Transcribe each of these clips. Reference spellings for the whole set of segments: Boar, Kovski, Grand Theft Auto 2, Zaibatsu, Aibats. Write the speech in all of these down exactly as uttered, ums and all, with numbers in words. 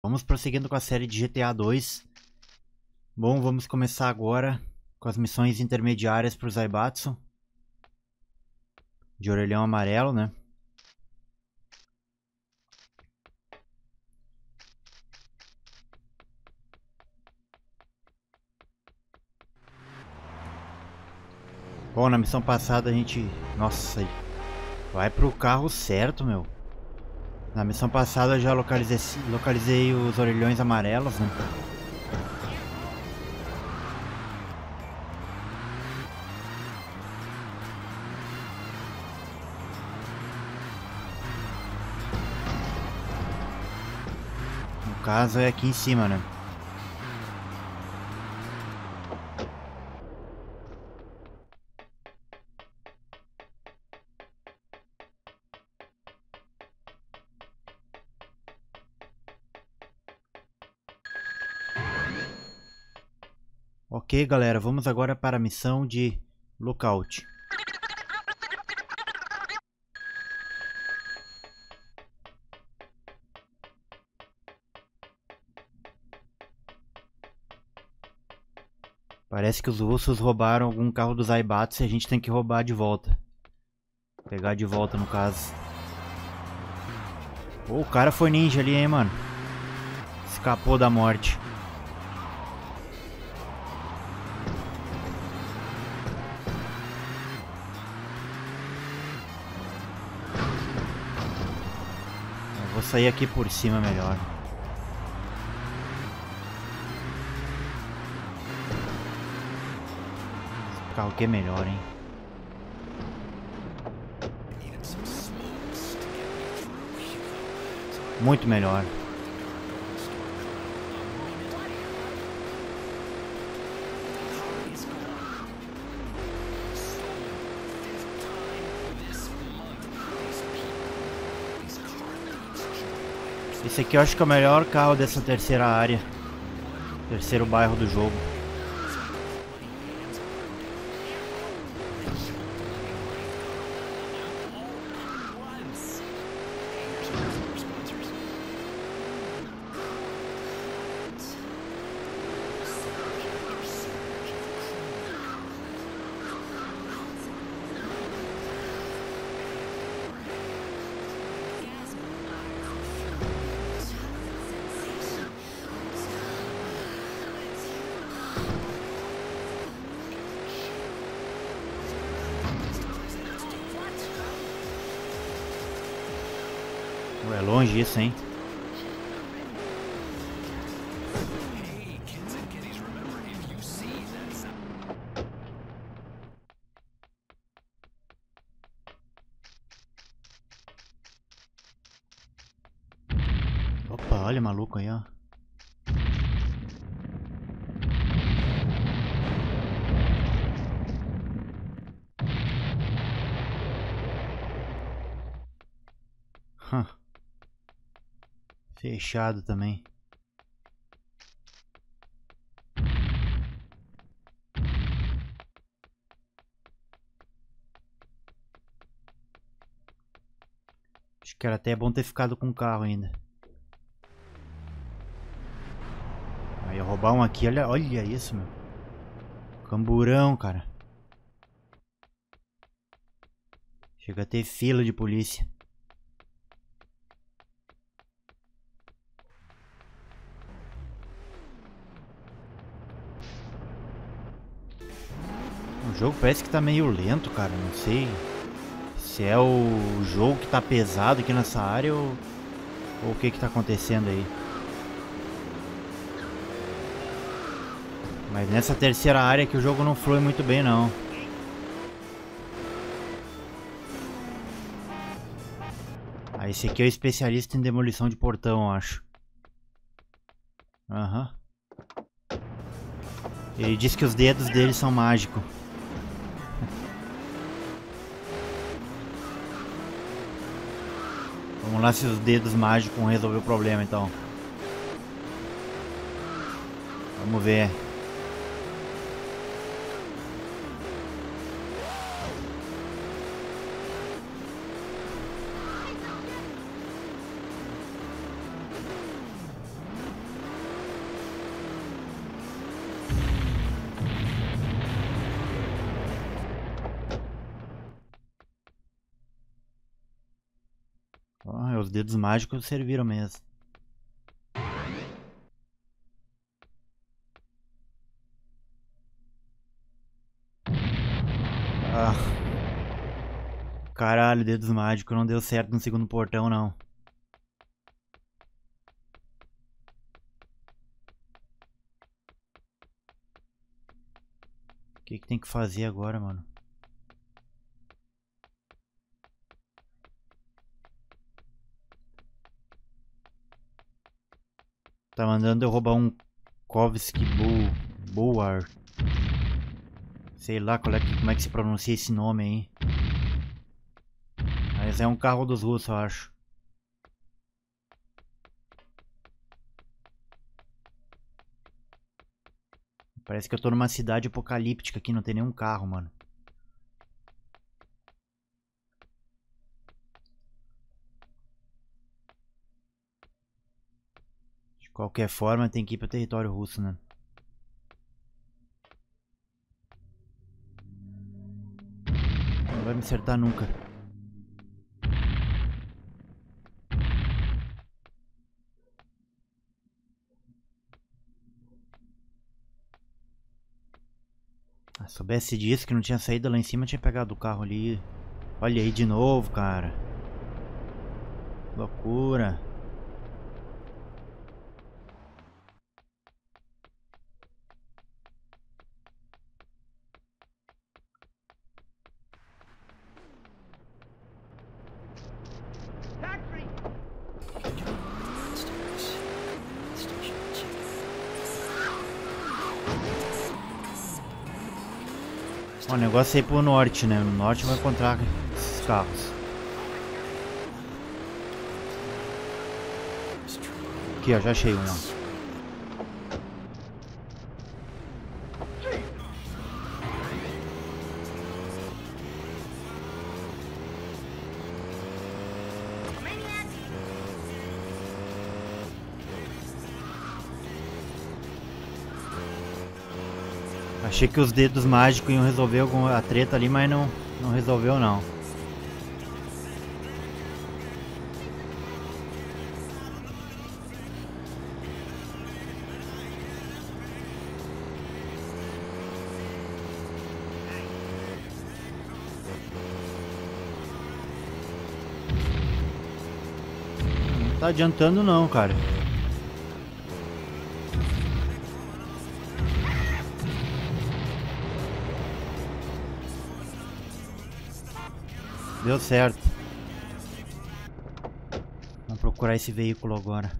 Vamos prosseguindo com a série de G T A dois. Bom, vamos começar agora com as missões intermediárias para o Zaibatsu. De orelhão amarelo, né? Bom, na missão passada a gente... Nossa, vai pro carro certo, meu. Na missão passada eu já localizei, localizei os orelhões amarelos, né? No caso é aqui em cima, né? Ok, galera, vamos agora para a missão de lookout. Parece que os russos roubaram algum carro dos Aibats e a gente tem que roubar de volta. Pegar de volta, no caso. Oh, o cara foi ninja ali, hein, mano. Escapou da morte. Vou sair aqui por cima melhor. Esse carro aqui é melhor, hein? Muito melhor. Esse aqui eu acho que é o melhor carro dessa terceira área, terceiro bairro do jogo. É longe isso, hein? Opa, olha o maluco aí, ó. Huh. Fechado também. Acho que era até bom ter ficado com o carro ainda. Aí eu roubar um aqui, olha, olha isso, meu. Camburão, cara. Chega a ter fila de polícia. O jogo parece que tá meio lento, cara, não sei se é o jogo que tá pesado aqui nessa área ou, ou o que que tá acontecendo aí. Mas nessa terceira área que o jogo não flui muito bem, não. Ah, esse aqui é o especialista em demolição de portão, eu acho. Aham. Uhum. Ele diz que os dedos dele são mágicos. Vamos lá se os dedos mágicos vão resolver o problema, então. Vamos ver. Os dedos mágicos serviram mesmo. Ah. Caralho, dedos mágicos. Não deu certo no segundo portão, não. O que que tem que fazer agora, mano? Tá mandando eu roubar um Kovski Boar. Sei lá qual é que, como é que se pronuncia esse nome aí. Mas é um carro dos russos, eu acho. Parece que eu tô numa cidade apocalíptica aqui, não tem nenhum carro, mano. Qualquer forma, tem que ir para o território russo, né? Não vai me acertar nunca. Ah, soubesse disso, que não tinha saído lá em cima, tinha pegado o carro ali. Olha aí de novo, cara. Loucura. O negócio é ir pro norte, né? No norte vai encontrar esses carros. Aqui, ó, já achei um, não. Achei que os dedos mágicos iam resolver a treta ali, mas não, não resolveu não. Não tá adiantando não, cara. Deu certo. Vamos procurar esse veículo agora.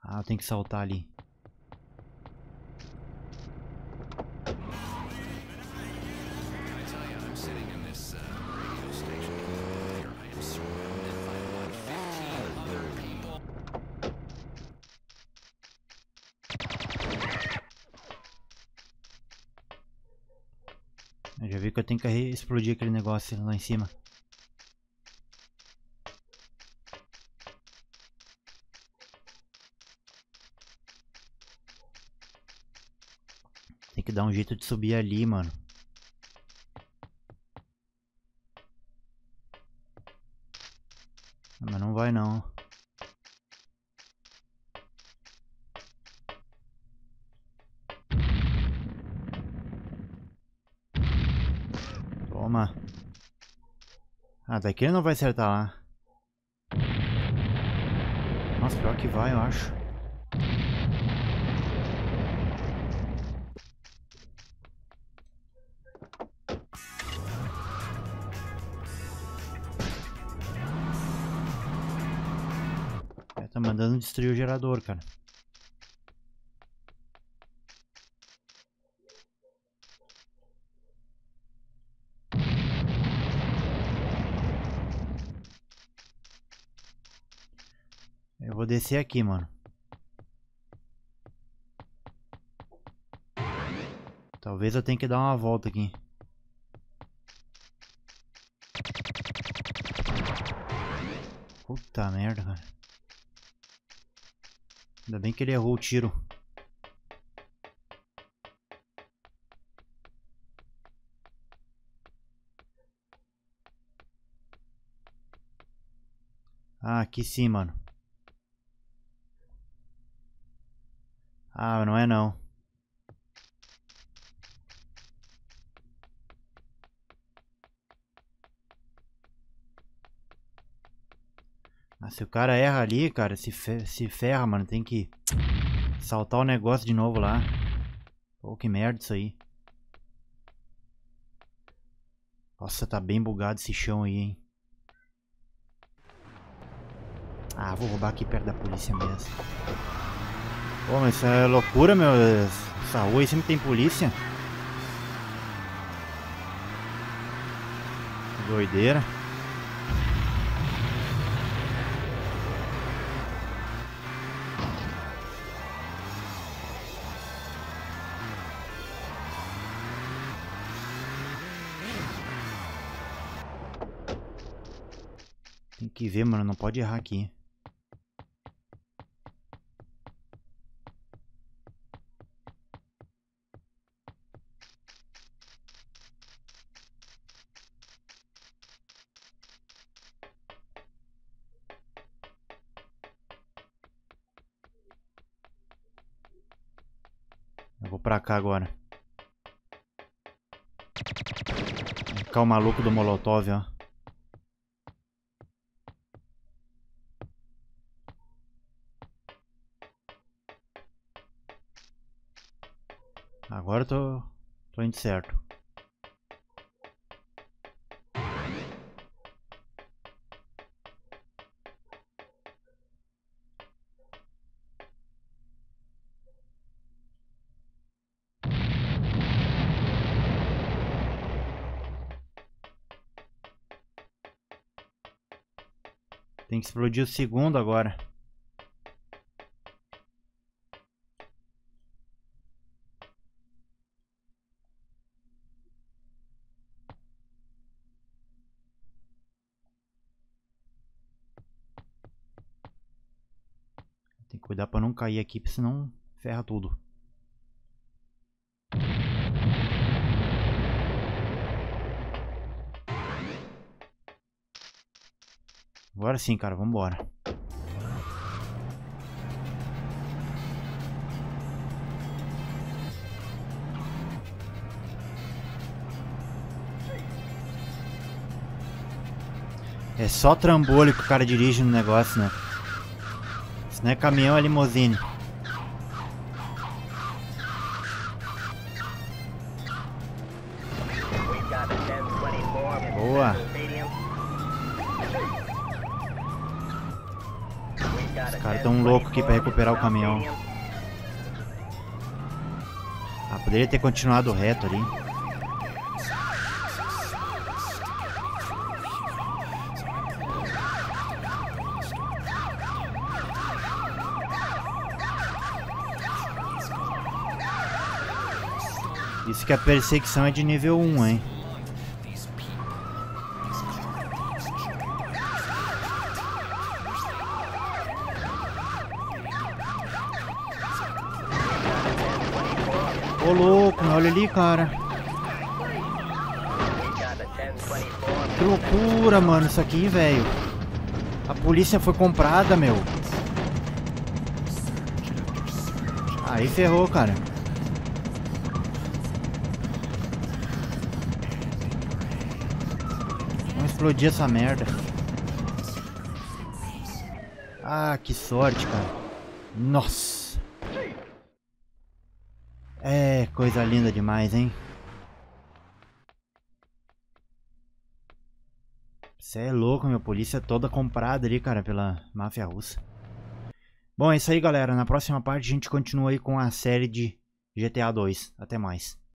Ah, eu tenho que saltar ali. Já vi que eu tenho que explodir aquele negócio lá em cima. Tem que dar um jeito de subir ali, mano. Mas não vai não. Ah, daqui ele não vai acertar lá. Nossa, pior que vai, eu acho. É, tá mandando destruir o gerador, cara. Vou descer aqui, mano. Talvez eu tenha que dar uma volta aqui. Puta merda, cara. Ainda bem que ele errou o tiro. Ah, aqui sim, mano. Ah, não é não. Ah, se o cara erra ali, cara, se, fer se ferra, mano. Tem que saltar o negócio de novo lá. Pô, que merda isso aí. Nossa, tá bem bugado esse chão aí, hein. Ah, vou roubar aqui perto da polícia mesmo. Pô, mas isso é loucura, meu. Essa rua aí sempre tem polícia. Que doideira. Tem que ver, mano. Não pode errar aqui. Pra cá agora. Ficar o maluco do molotov, ó. Agora eu tô, tô indo certo. Tem que explodir o segundo agora. Tem que cuidar pra não cair aqui, porque senão ferra tudo. Agora sim, cara, vambora. É só trambolho que o cara dirige no negócio, né? Isso não é caminhão, é limousine. Boa. Os caras tão loucos aqui pra recuperar o caminhão. Ah, poderia ter continuado reto ali. Isso que a perseguição é de nível um, hein. Ô louco, olha ali, cara. Que loucura, mano, isso aqui, velho. A polícia foi comprada, meu. Aí ferrou, cara. Vamos explodir essa merda. Ah, que sorte, cara. Nossa. É, coisa linda demais, hein? Você é louco, meu. Polícia é toda comprada ali, cara, pela máfia russa. Bom, é isso aí, galera. Na próxima parte a gente continua aí com a série de G T A dois. Até mais.